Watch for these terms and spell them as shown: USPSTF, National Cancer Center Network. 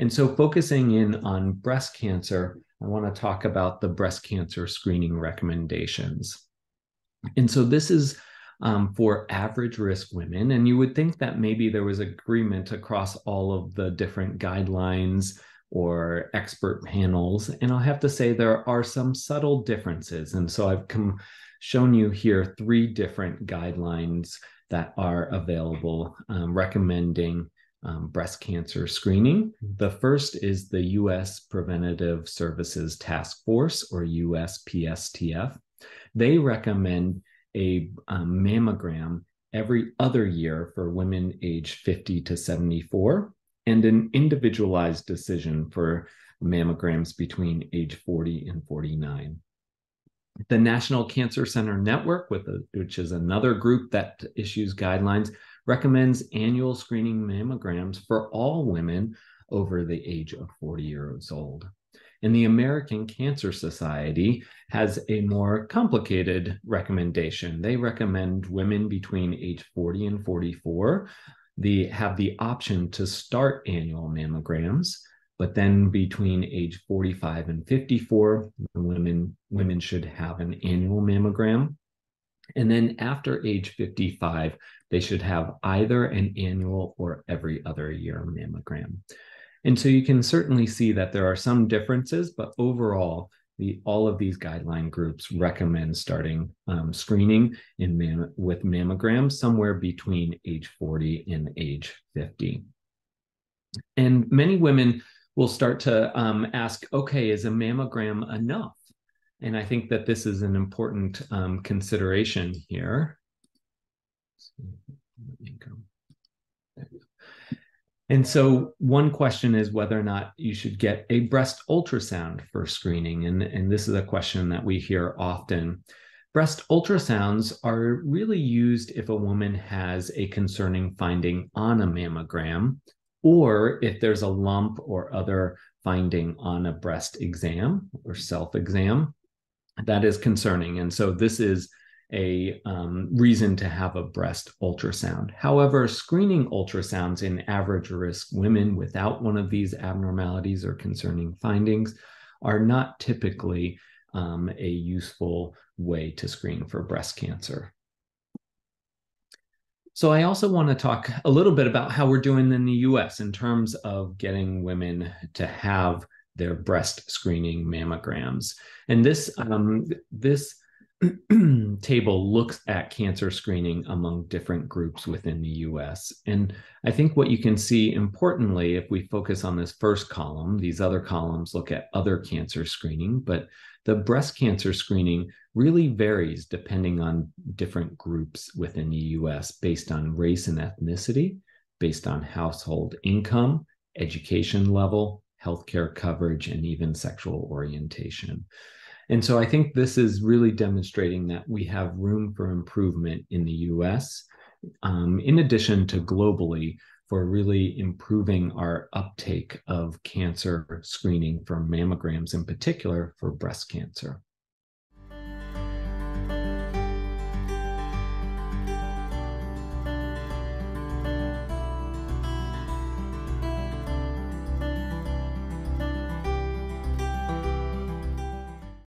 And so focusing in on breast cancer, I want to talk about the breast cancer screening recommendations. And so this is for average risk women. And you would think that maybe there was agreement across all of the different guidelines or expert panels. And I'll have to say there are some subtle differences. And so I've shown you here three different guidelines that are available recommending breast cancer screening. The first is the U.S. Preventive Services Task Force, or USPSTF. They recommend a mammogram every other year for women aged 50 to 74, and an individualized decision for mammograms between age 40 and 49. The National Cancer Center Network, which is another group that issues guidelines, recommends annual screening mammograms for all women over the age of 40 years old. And the American Cancer Society has a more complicated recommendation. They recommend women between age 40 and 44 have the option to start annual mammograms, but then between age 45 and 54, women should have an annual mammogram. And then after age 55, they should have either an annual or every other year mammogram. And so you can certainly see that there are some differences, but overall, all of these guideline groups recommend starting screening with mammograms somewhere between age 40 and age 50. And many women will start to ask, okay, is a mammogram enough? And I think that this is an important consideration here. And so one question is whether or not you should get a breast ultrasound for screening. And this is a question that we hear often. Breast ultrasounds are really used if a woman has a concerning finding on a mammogram, or if there's a lump or other finding on a breast exam or self-exam that is concerning. And so this is a reason to have a breast ultrasound. However, screening ultrasounds in average risk women without one of these abnormalities or concerning findings are not typically a useful way to screen for breast cancer. So I also want to talk a little bit about how we're doing in the US in terms of getting women to have their breast screening mammograms. And this, this table looks at cancer screening among different groups within the US. And I think what you can see importantly, if we focus on this first column, these other columns look at other cancer screening, but the breast cancer screening really varies depending on different groups within the US based on race and ethnicity, based on household income, education level, healthcare coverage, and even sexual orientation. And so I think this is really demonstrating that we have room for improvement in the US, in addition to globally, for really improving our uptake of cancer screening for mammograms, in particular for breast cancer.